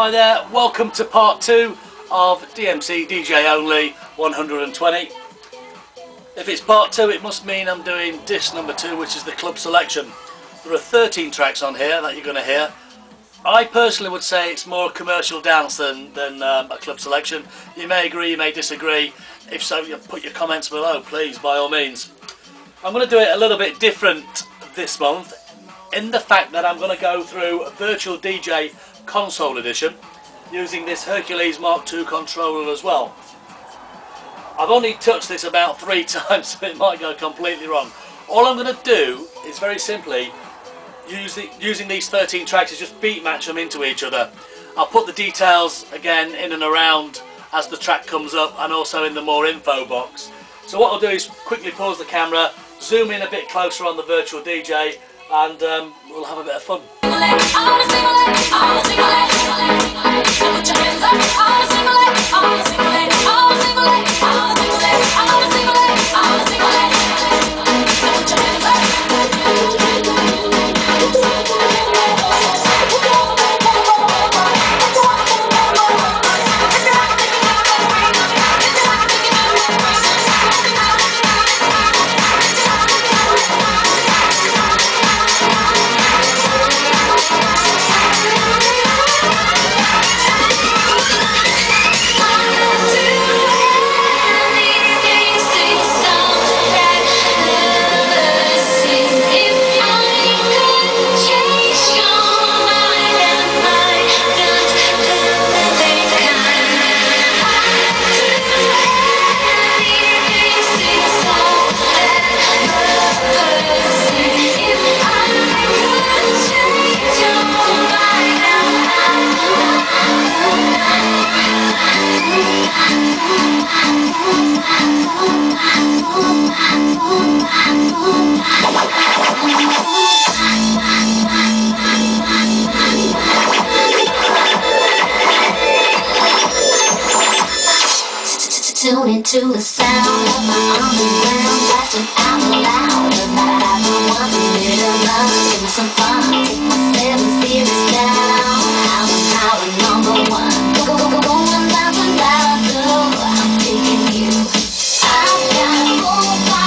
Hi there, welcome to part 2 of DMC DJ Only 120. If it's part 2 it must mean I'm doing disc number 2, which is the club selection. There are 13 tracks on here that you're going to hear. I personally would say it's more commercial dance than a club selection. You may agree, you may disagree. If so, you put your comments below, please, by all means. I'm going to do it a little bit different this month, in the fact that I'm going to go through a Virtual DJ Console Edition using this Hercules Mark II controller as well. I've only touched this about 3 times, so it might go completely wrong. All I'm going to do is very simply using these 13 tracks is just beat match them into each other. I'll put the details again in and around as the track comes up, and also in the more info box. So what I'll do is quickly pause the camera, zoom in a bit closer on the Virtual DJ, and we'll have a bit of fun. Tune into the sound of my underground, blasting out loud. I've been wanting a bit of love, give me some fun, take my 7 series down. I'm a power #1, going loud and loud, girl, I'm picking you. I've got go by,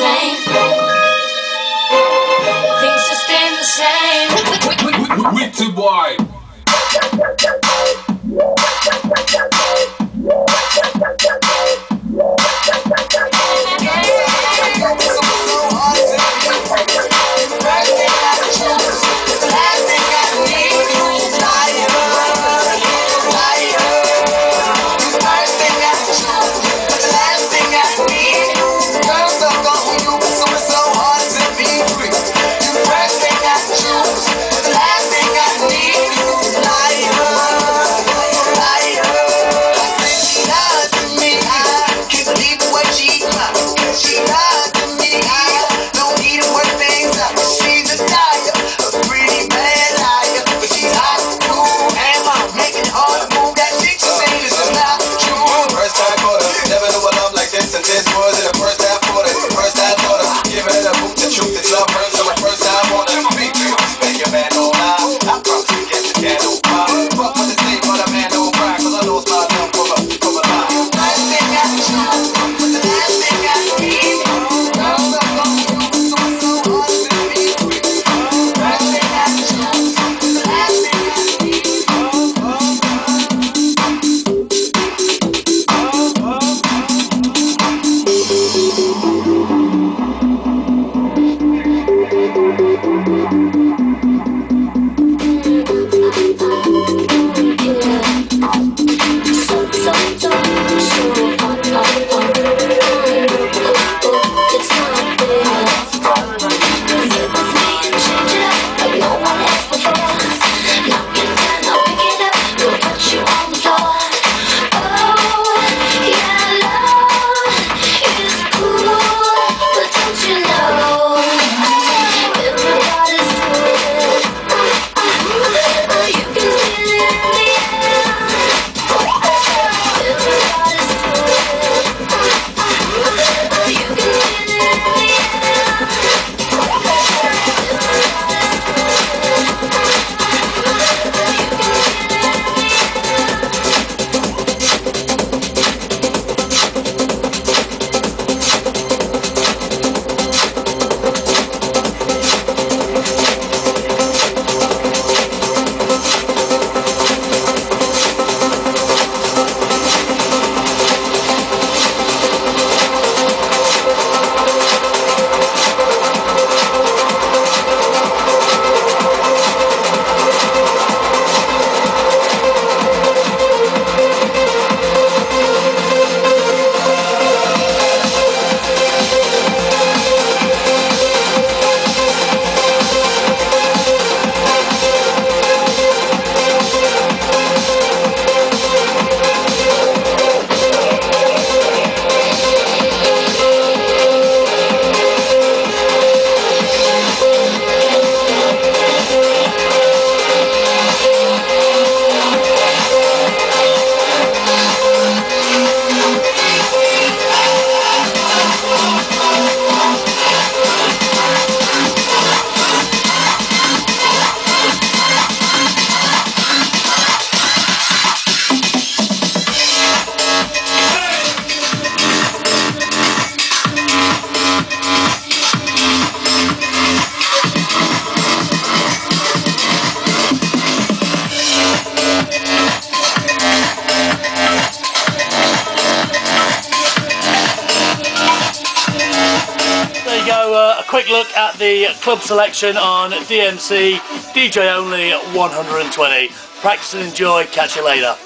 same. Things just stay the same. Witty Boy. Club selection on DMC DJ Only 120. Practice and enjoy. Catch you later.